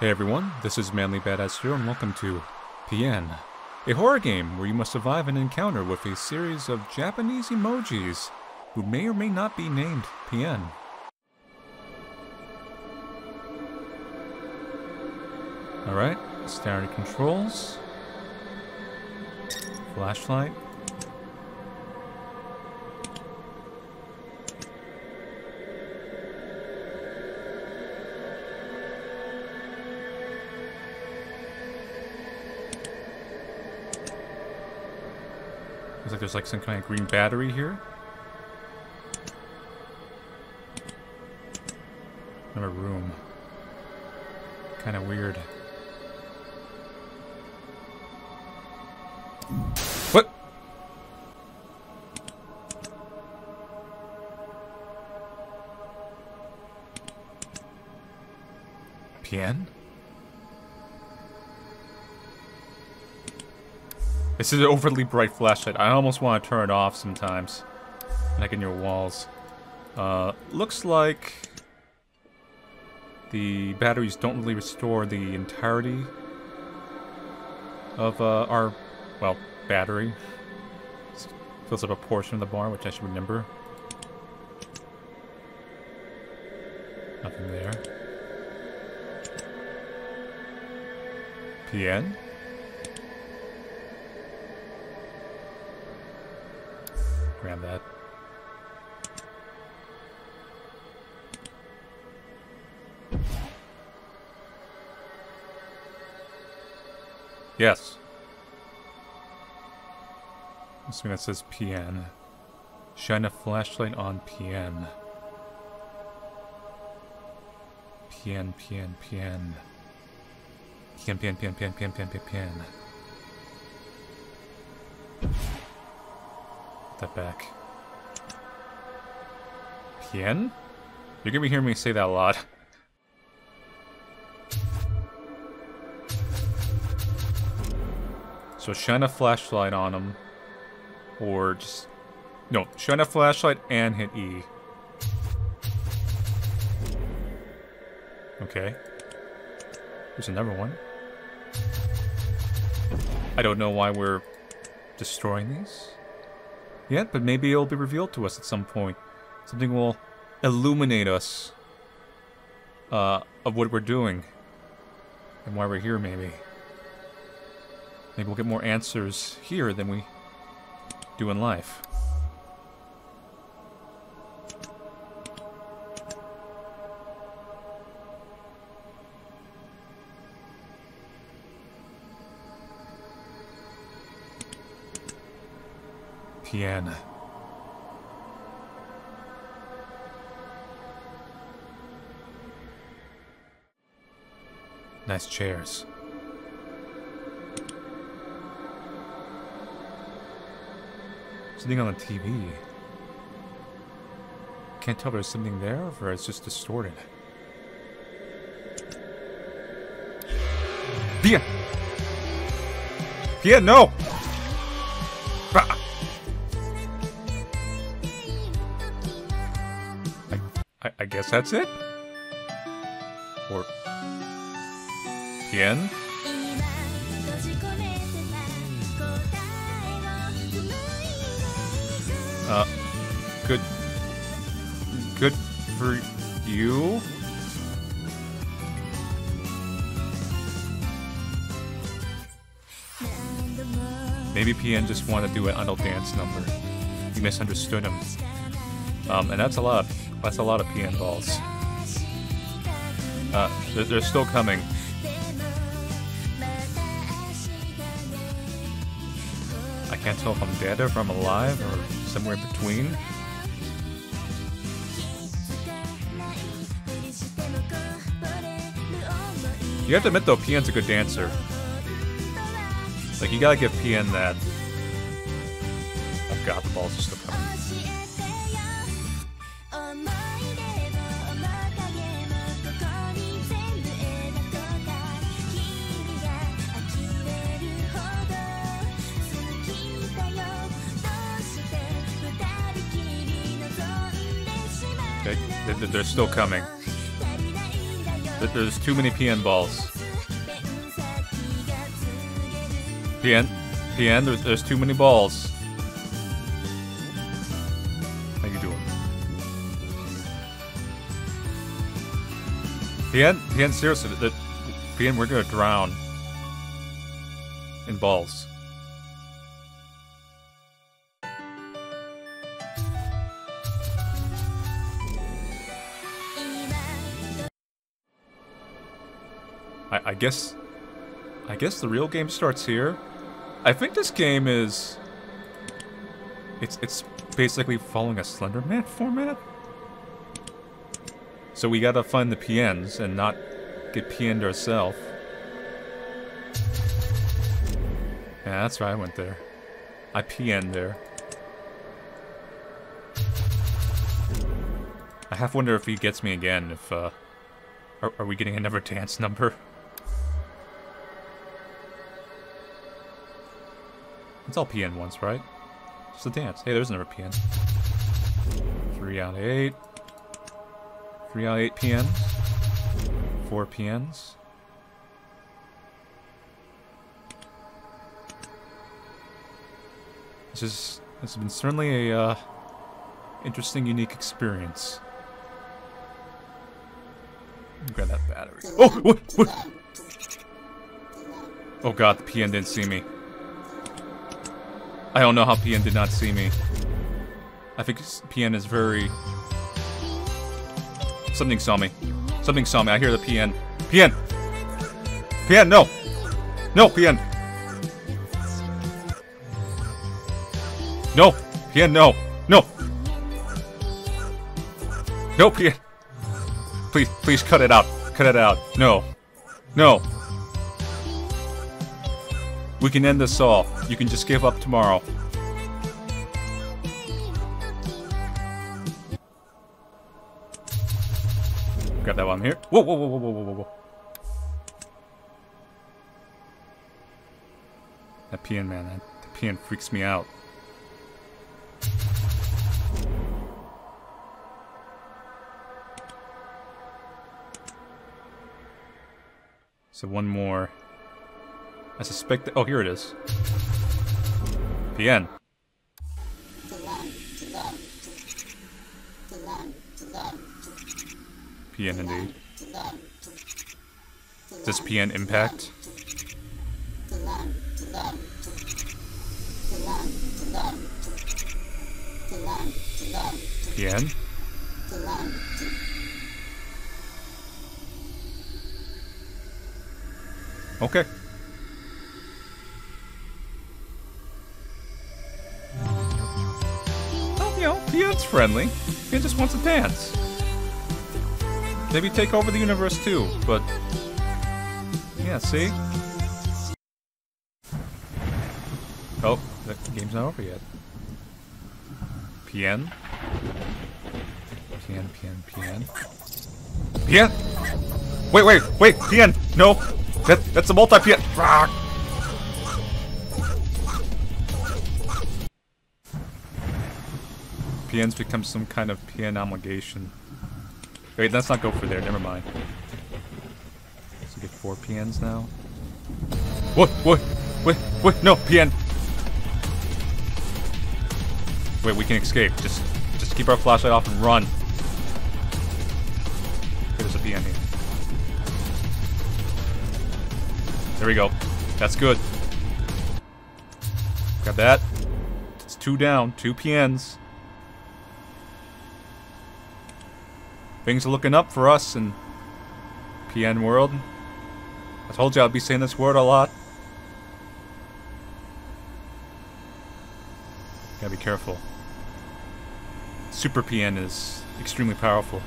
Hey everyone, this is Manly Badass here and welcome to Pien, a horror game where you must survive an encounter with a series of Japanese emojis who may or may not be named Pien. Alright, standard controls, flashlight, looks like there's like some kind of green battery here. Another room. Kind of weird. What? Pien? This is an overly bright flashlight. I almost want to turn it off sometimes. Like in your walls. Looks like the batteries don't really restore the entirety of our, well, battery. It fills up a portion of the bar, which I should remember. Nothing there. Pien? Grab that. Yes. I'm assuming that says Pien. Shine a flashlight on Pien. Pien, Pien, Pien. Pien, Pien, Pien, Pien, Pien, Pien, Pien, Pien. That back. Pien? You're gonna be hearing me say that a lot. So shine a flashlight on him. Or just... no, shine a flashlight and hit E. Okay. There's another one. I don't know why we're destroying these yet, but maybe it'll be revealed to us at some point. Something will illuminate us of what we're doing and why we're here, maybe. Maybe we'll get more answers here than we do in life. Pien. Nice chairs. Something on the TV. Can't tell if there's something there or if it's just distorted. Pien! Pien, no! Ah. I guess that's it? Or... Pien? Good for you? Maybe Pien just wanted to do an adult dance number. You misunderstood him. And that's a lot. That's a lot of Pien balls. They're still coming. I can't tell if I'm dead or if I'm alive or somewhere in between. You have to admit though, Pien's a good dancer. Like, you gotta give Pien that. Oh god, the balls are still coming. They're still coming. that there's too many Pien balls. Pien, there's too many balls. How you doing? Pien, seriously, Pien, we're gonna drown in balls. I guess the real game starts here. I think this game is... It's basically following a Slenderman format? So we gotta find the Piens and not get Pien'd ourselves. Yeah, that's right, I went there. I Pien'd there. I half wonder if he gets me again, if, Are we getting another dance number? It's all PN ones, right? Just a dance. Hey, there's another PN. 3 out of 8. 3 out of 8 PNs. 4 PNs. This has been certainly a interesting, unique experience. Grab that battery. Oh, what? Oh god, the Pien didn't see me. I don't know how Pien did not see me. I think Pien is very... Something saw me. Something saw me. I hear the Pien. Pien! Pien, no! No, Pien! No! Pien, no! No! No, Pien! Please cut it out. Cut it out. No. No. We can end this all. You can just give up tomorrow. Grab that while I'm here. Whoa, whoa, whoa, whoa, whoa, whoa, whoa. That Pien, man. That Pien freaks me out. So one more. I suspect that... Oh, here it is. Pien. Pien, indeed. Is this Pien Impact? Pien? Okay. Well, you know, Pien's friendly. Pien just wants to dance. Maybe take over the universe too, but... Yeah, see? Oh, the game's not over yet. Pien? Pien. Pien! Wait! Pien! No! That's a multi-Pien! Pien's become some kind of Pien obligation. Wait, let's not go for there, never mind. So we get 4 Piens now. What? No, Pien! Wait, we can escape. Just keep our flashlight off and run. There's a Pien here. There we go. That's good. Got that. It's 2 down. 2 Piens. Things are looking up for us in Pien world. I told you I'd be saying this word a lot. Gotta be careful. Super Pien is extremely powerful.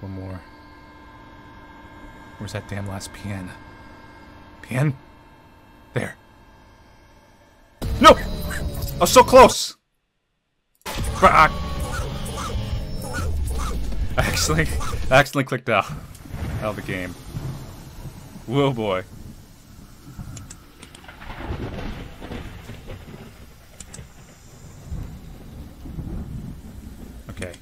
One more. Where's that damn last Pien? Pien? There. No! I was so close! Fuck! I accidentally clicked out of the game. Whoa, boy. Okay.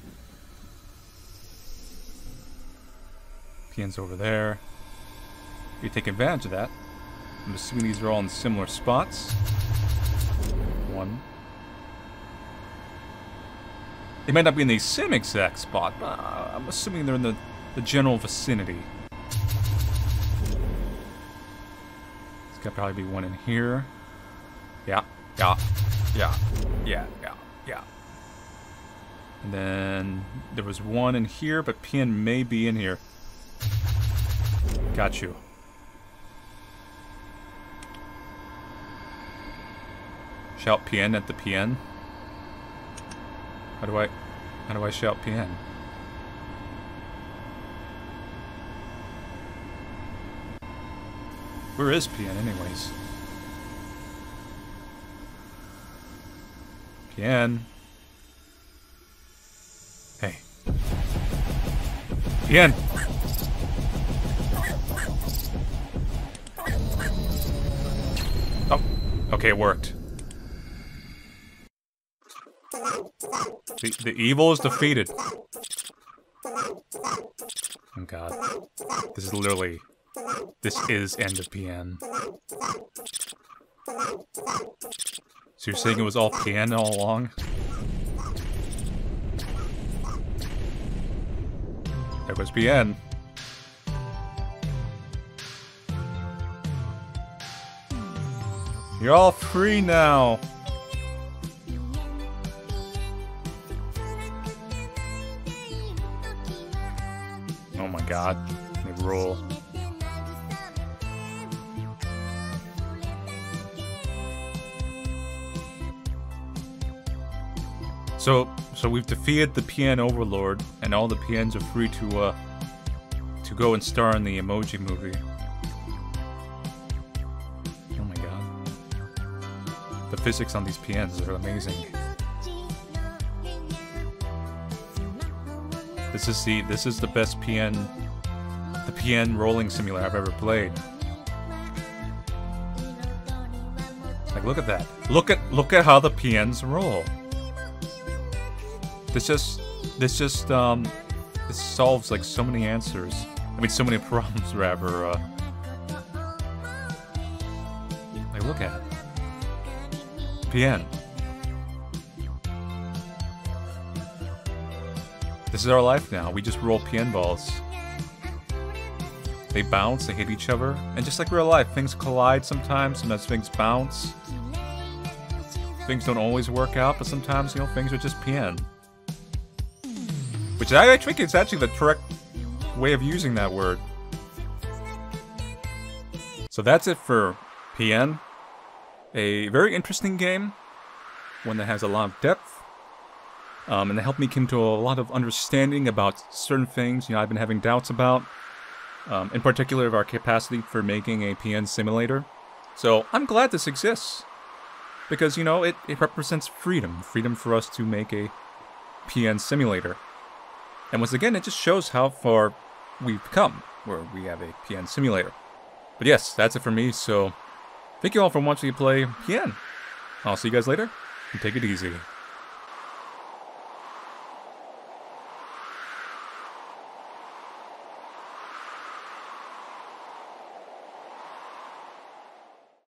Pien's over there. We take advantage of that. I'm assuming these are all in similar spots. One. They might not be in the same exact spot, but I'm assuming they're in the general vicinity. There's gotta probably be one in here. Yeah, yeah, yeah, yeah, yeah, yeah. And then there was one in here, but Pien may be in here. Got you. Shout Pien at the Pien. How do I shout Pien? Where is Pien anyways? Pien. Hey. Pien. Oh, okay, it worked. The evil is defeated. Oh god. This is literally... This is end of Pien. So you're saying it was all Pien all along? There was Pien. You're all free now. God, they rule. So we've defeated the Pien Overlord, and all the Piens are free to go and star in the Emoji Movie. Oh my God, the physics on these Piens are amazing. This is the best Pien rolling simulator I've ever played. Like, look at that. Look at how the Piens roll. This solves like so many answers. I mean, so many problems rather. Like, look at it. Pien. This is our life now. We just roll Pien balls. They bounce, they hit each other. And just like real life, things collide sometimes, sometimes things bounce. Things don't always work out, but sometimes, you know, things are just Pien. Which I think is actually the correct way of using that word. So that's it for Pien. A very interesting game. One that has a lot of depth. And it helped me come to a lot of understanding about certain things, you know, I've been having doubts about. In particular, of our capacity for making a Pien simulator. So, I'm glad this exists. Because, you know, it represents freedom. Freedom for us to make a Pien simulator. And once again, it just shows how far we've come, where we have a Pien simulator. But yes, that's it for me, so thank you all for watching me play Pien. I'll see you guys later, and take it easy.